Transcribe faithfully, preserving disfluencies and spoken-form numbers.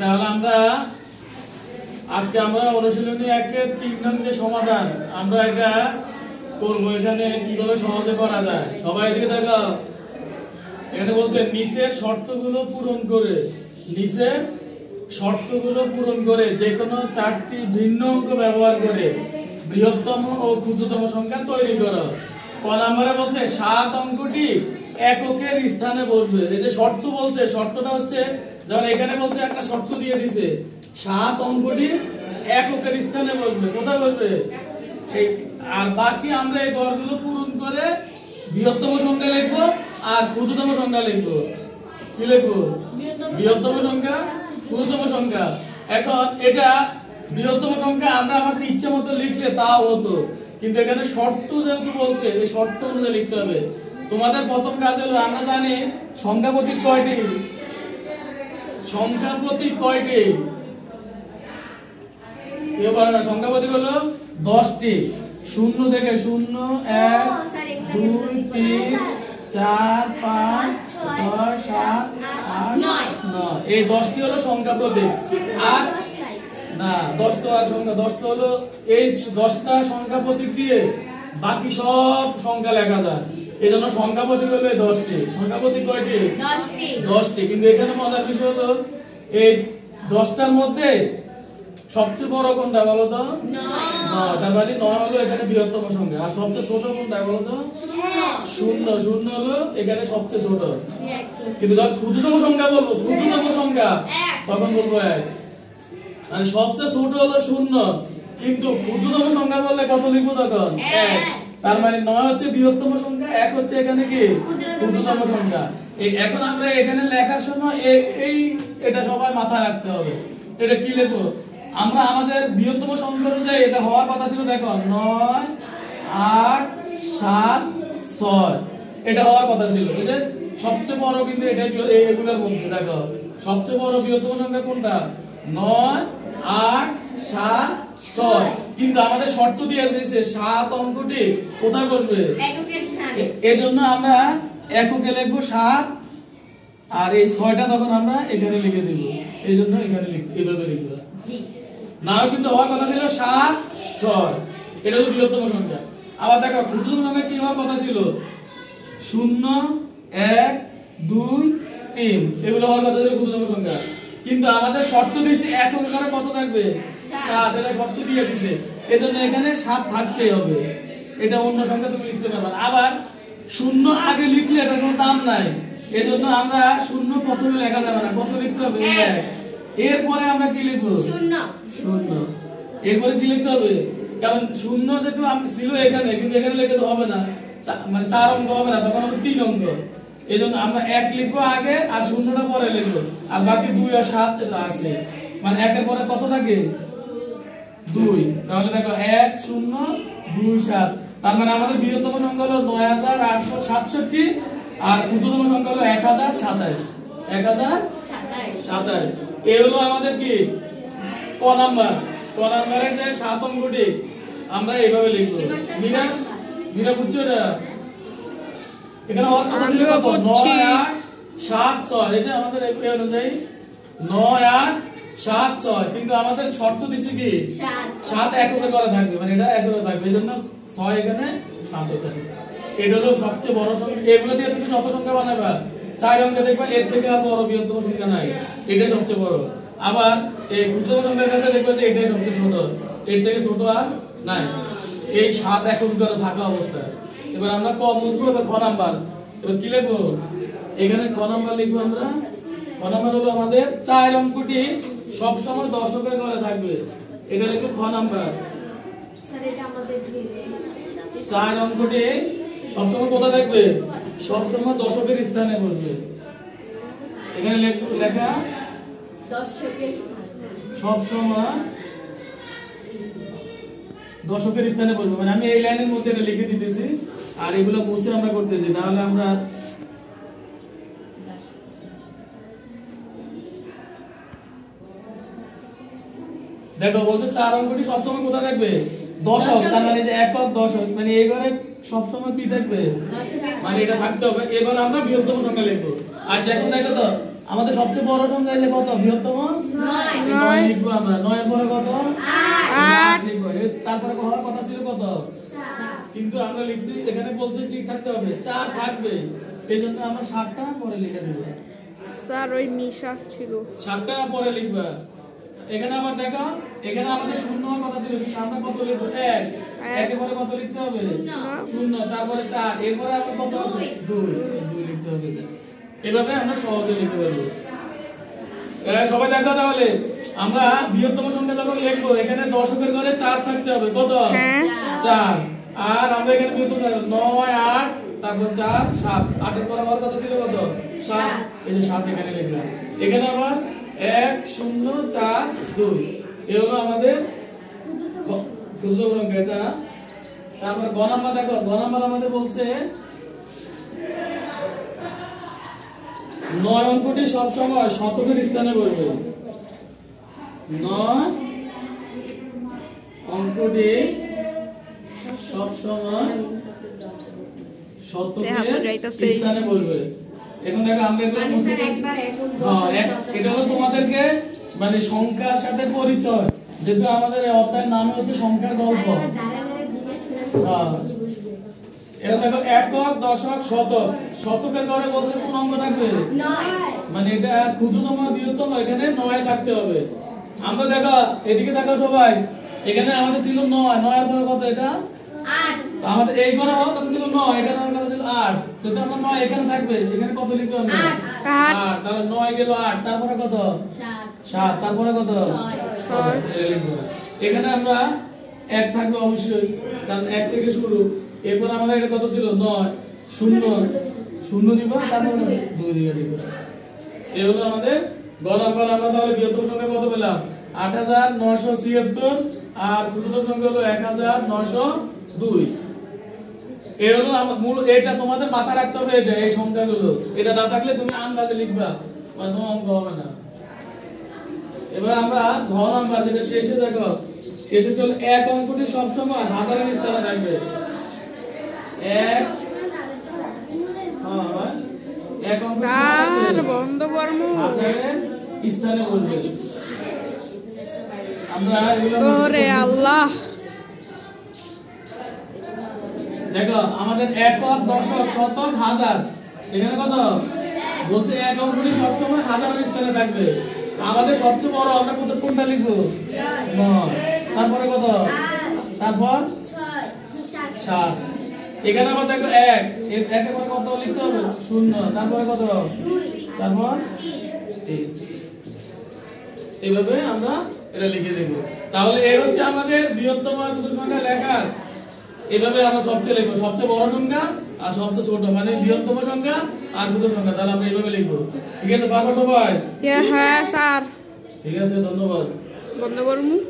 তাহলে আমরা আজকে আমরা অনুশীলনী একের তিন নং যে সমাধান আমরা এটা করব, এখানে কিভাবে সহজে করা যায় সবাই এদিকে তাকাও। এখানে বলছে নিচের শর্তগুলো পূরণ করে নিচের শর্তগুলো পূরণ করে যে কোনো চারটি ভিন্ন অঙ্ক ব্যবহার করে বৃহত্তম ও ক্ষুদ্রতম সংখ্যা তৈরি করো। ক নম্বরে বলছে সাত অঙ্কটি এককের স্থানে বসবে। এই যে শর্ত বলছে, শর্তটা হচ্ছে যেমন এখানে বলছে একটা শর্ত দিয়ে দিছে সাত অঙ্কটি এককের স্থানে বসবে, কোথায় বসবে? আর বাকি আমরা এই গড়গুলো পূরণ করে বৃহত্তম সংখ্যা লিখবো আর ক্ষুদ্রতম সংখ্যা লিখবো। কি লিখবো? বৃহত্তম সংখ্যা, ক্ষুদ্রতম সংখ্যা। এখন এটা বৃহত্তম সংখ্যা আমরা আমাদের ইচ্ছে মতো লিখলে তাও হতো, কিন্তু এখানে শর্ত যেহেতু বলছে এই শর্ত অনুযায়ী লিখতে হবে। তোমাদের প্রথম কাজ হলো আমরা জানি সংখ্যা প্রতীক কয়টি, সংখ্যা প্রতীক কয়টি এবার সংখ্যা প্রতীক হলো দশটি। শূন্য থেকে শূন্য এক দুই তিন চার পাঁচ ছয় সাত আট নয়, এই দশটি হলো সংখ্যা প্রতীক। আর না দশ তো আর সংখ্যা দশ তো হলো এই দশটা সংখ্যা প্রতীক দিয়ে বাকি সব সংখ্যা লেখা যায়, এই জন্য সংখ্যা প্রতীক হলো এই দশটি। সংখ্যা প্রতীক কয়টি? দশটি। কিন্তু এখানে মজার বিষয় হলো এই দশটার মধ্যে সবচেয়ে বড় কোনটা বলো তো? তার মানে নয় হলো এখানে বৃহত্তম সংখ্যা। আর সবচেয়ে ছোট কোনটা বলো তো? শূন্য। শূন্য হলো এখানে সবচেয়ে ছোট। কিন্তু যখন ক্ষুদ্রতম সংখ্যা বলবো, ক্ষুদ্রতম সংখ্যা তখন বলবো এক, মানে সবচেয়ে ছোট হলো শূন্য। কিন্তু ক্ষুদ্রতম সংখ্যা বললে কত লিখবো তখন? এক। তার মানে নয় হচ্ছে বৃহত্তম সংখ্যা, এক হচ্ছে এখানে কি ক্ষুদ্রতম সংখ্যা। এখন আমরা এখানে লেখার সময় এই এটা সবাই মাথায় রাখতে হবে। এটা কি লিখবো আমরা? আমাদের বৃহত্তম সংখ্যা অনুযায়ী এটা হওয়ার কথা ছিল, দেখো নয় আট সাত ছয় এটা হওয়ার কথা ছিল, বুঝলে? সবচেয়ে বড় কিন্তু এটা এগুলোর মধ্যে দেখো সবচেয়ে বড় বৃহত্তম সংখ্যা কোনটা? নয় আট সাত ছয়। কিন্তু আমাদের শর্ত দিয়ে দিয়েছে সাত অঙ্কটি কোথায় বসবে, এই জন্য আমরা এককে লিখবো সাত আর এই ছয়টা তখন আমরা এখানে লিখে দিব, এই জন্য এখানে লিখতে এইভাবে লিখবো। না কিন্তু হওয়ার কথা ছিল সাত ছয়, এটা হলো বৃহত্তম সংখ্যা। আবার দেখো ক্ষুদ্রতম সংখ্যা কি হওয়ার কথা ছিল? শূন্য এক দুই তিন এগুলো হওয়ার কথা ছিল ক্ষুদ্রতম সংখ্যা। কিন্তু আমাদের শর্ত দিয়েছে একক করে কত থাকবে? সাত, এটা শর্ত দিয়ে দিছে, এই জন্য এখানে সাত থাকতেই হবে। এটা অন্য সংখ্যা তুমি লিখতে পারবা। আবার শূন্য আগে লিখলে এটা কোনো দাম নাই, এই জন্য আমরা শূন্য প্রথমে লেখা যাবে না, কত লিখতে হবে? এক। এরপরে আমরা কি লিখবো? শূন্য। শূন্য এরপরে কি লিখতে হবে? কারণ শূন্য যেহেতু ছিল এখানে, কিন্তু এখানে লিখে তো হবে না, মানে চার অঙ্ক হবে না, তখন হবে তিন অঙ্ক, এই জন্য আমরা এক লিখবো আগে আর শূন্যটা পরে লিখবো। আর বাকি দুই আর সাত আছে, মানে একের পরে কত থাকে? দুই। তাহলে দেখো এক শূন্য দুই সাত, তার মানে আমাদের বৃহত্তম সংখ্যা হলো নয় হাজার আটশো সাতষট্টি আর ক্ষুদ্রতম সংখ্যা হলো এক হাজার সাতাইশ। এক হাজার সাতাইশ এ হলো আমাদের কি ক নাম্বার। ক নাম্বারের যে সাত অঙ্কটি আমরা এইভাবে লিখবো। মীরা মীরা বুঝছো এটা? এখানে হওয়ার কথা ছিল কত? নয় আট সাত ছয়, এই যে আমাদের এই অনুযায়ী নয় আট সাত ছয়। কিন্তু আমাদের শর্ত দিছে কি সাত এককে করা থাকবে, মানে এটা এককে থাকবে, এই জন্য ছয় এখানে সাত থাকবে। এটা হলো সবচেয়ে বড় সংখ্যা। এগুলো দিয়ে তুমি যত সংখ্যা বানাবা চার অঙ্কে দেখবা এর থেকে আর বড় বৃহত্তম সংখ্যা নাই, এটাই সবচেয়ে বড়। আবার এই ক্ষুদ্রতম সংখ্যার ক্ষেত্রে দেখবা যে এটাই সবচেয়ে ছোট, এর থেকে ছোট আর নাই, এই সাত একক করে থাকা অবস্থায়। এবার আমরা ক বুঝবো। এবার খ নাম্বার, এবার কি লিখবো? এখানে খ নাম্বার লিখবো আমরা। খ নাম্বার হলো আমাদের চার অঙ্কটি সবসময় দশকের ঘরে থাকবে, এটা লিখবো খ নাম্বার। চার অঙ্কটি সবসময় কোথায় থাকবে? সবসময় দশকের স্থানে বসবে। এখানে লেখা সবসময় দশকের স্থানে বসবে, মানে আমি এই লাইনের মধ্যে এটা লিখে দিতেছি আর এগুলো মুছে আমরা করতেছি। তাহলে আমরা দেখো বলছে চার অঙ্কটি সবসময় কোথায় থাকবে? দশক। তার মানে যে একক দশক, মানে এই ঘরে সবসময় কি থাকবে, মানে এটা থাকতে হবে। এবার আমরা বৃহত্তম সংখ্যা লিখবো। আর যখন দেখো তো আমাদের সবচেয়ে বড় সংখ্যা যে কত বৃহত্তম নয় নয় লিখবো আমরা নয় এর পরে কত আট লিখবো তারপরে হওয়ার কথা ছিল কত সাত কিন্তু আমরা লিখছি এখানে বলছে কি থাকতে হবে চার থাকবে এইজন্য আমরা সাতটা পরে লিখে দেব স্যার ওই মিশাস ছিল সাতটা পরে লিখবা এখানে আবার দেখো এখানে আমাদের শূন্য এর কথা ছিল কিন্তু আমরা কত লিখবো এক এক এর পরে কত লিখতে হবে শূন্য তারপরে চার এর পরে আবার কত আছে দুই দুই লিখতে হবে এভাবে আমরা সহজে লিখতে পারবো সবাই দেখো তাহলে আমরা বৃহত্তম সংখ্যা যখন লিখবো এখানে দশকের ঘরে চার থাকতে হবে কত চার আর আমরা এখানে বৃহত্তম নয় আট তারপর চার সাত আট এর পরে আবার কত ছিল কত সাত এই যে সাত এখানে লিখলাম এখানে আবার এক শূন্য চার দুই এই হলো আমাদের ক্ষুদ্রতম সংখ্যাটা তারপর গ নাম্বার দেখো গ নাম্বার আমাদের বলছে নয় অঙ্কটি সবসময় শতকের স্থানে বসবে নয় অঙ্কটি সবসময় শতকের স্থানে বসবে এখন দেখো আমরা এটা হলো তোমাদেরকে মানে সংখ্যার সাথে পরিচয় যেহেতু আমাদের অধ্যায়ের নামে হচ্ছে সংখ্যার গল্প এটা দেখো একক দশক শতক শতকের ঘরে বলছে কোন অঙ্ক থাকবে মানে এটা ক্ষুদ্রতম বৃহত্তম এখানে নয় থাকতে হবে আমরা দেখো এদিকে দেখো সবাই এখানে আমাদের ছিল নয় নয় এর পরে কত এটা আট আমাদের এই ঘরে কত ছিল নয় এখানে আমাদের ছিল আট যেটা আমরা নয় এখানে থাকবে এখানে কত লিখতে হবে আট তাহলে নয় গেল আট তারপরে কত সাত সাত তারপরে কত ছয় এখানে আমরা এক থাকবে অবশ্যই কারণ এক থেকে শুরু এরপর আমাদের এটা কত ছিল নয় শূন্য শূন্য দিবা তারপর দুই দিয়ে দিবা এ হলো আমাদের গড় নাম্বার আমরা তাহলে বৃহত্তম সংখ্যা কত পেলাম আট হাজার নয়শো ছিয়াত্তর আর ক্ষুদ্রতম সংখ্যা হলো এক হাজার নয়শো দুই এ হলো মূল এটা তোমাদের মাথায় রাখতে হবে এটা এই সংখ্যাগুলো এটা না থাকলে তুমি আন্দাজে লিখবা মানে তোমার অঙ্ক হবে না এবার আমরা ঘ নাম্বার যেটা শেষে দেখো শেষে চলে এক অঙ্কটি সবসময় হাজারের স্থানে থাকবে দেখো আমাদের একক দশক শতক হাজার এখানে কত বলছে এক অঙ্কটি সবসময় হাজারের স্থানে থাকবে আমাদের সবচেয়ে বড় আমরা কত কোনটা লিখবো তারপরে কত তারপর সাত এখানে আবার দেখো এক একের পরে কত লিখতে হবে শূন্য তারপরে কত তারপর এইভাবে আমরা এটা লিখে দেব তাহলে এই হচ্ছে আমাদের বৃহত্তম আর ক্ষুদ্রতম সংখ্যা লেখার এইভাবে আমরা সবচেয়ে লিখবো সবচেয়ে বড় সংখ্যা আর সবচেয়ে ছোট মানে বৃহত্তম সংখ্যা আর ক্ষুদ্রতম সংখ্যা তাহলে আমরা এইভাবে লিখবো ঠিক আছে পারবো সবাই হ্যাঁ স্যার ঠিক আছে ধন্যবাদ বন্ধ করুন।